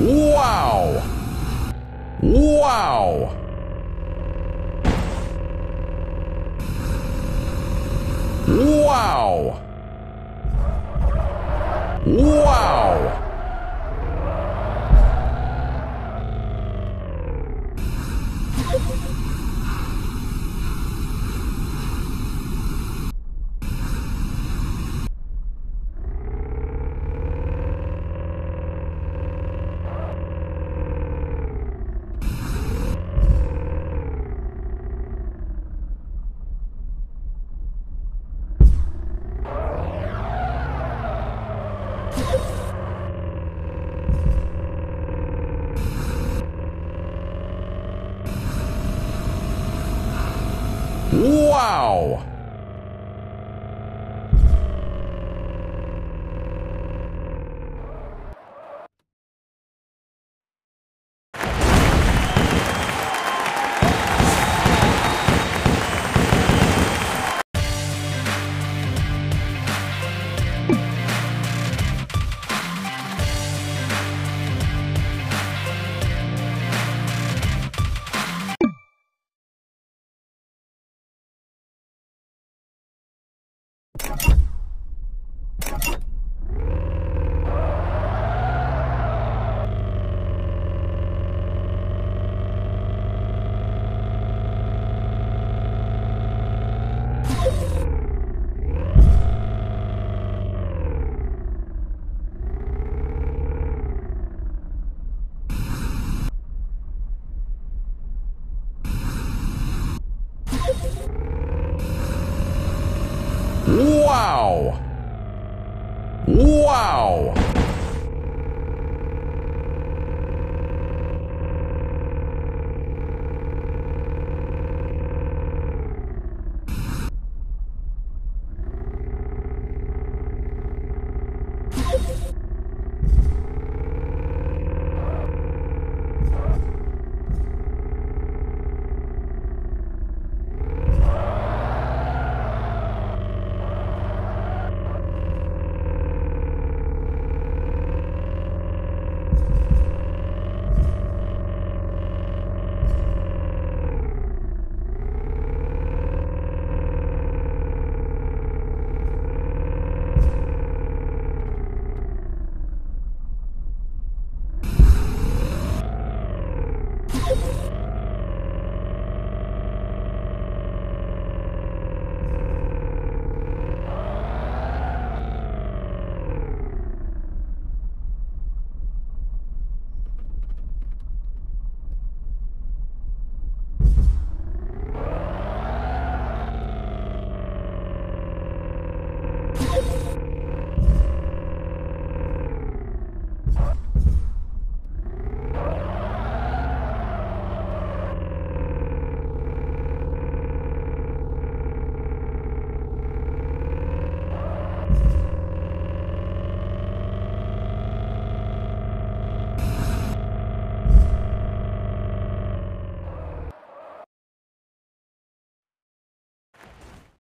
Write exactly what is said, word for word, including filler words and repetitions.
Wow! Wow! Wow! Wow! Wow! Wow! Wow!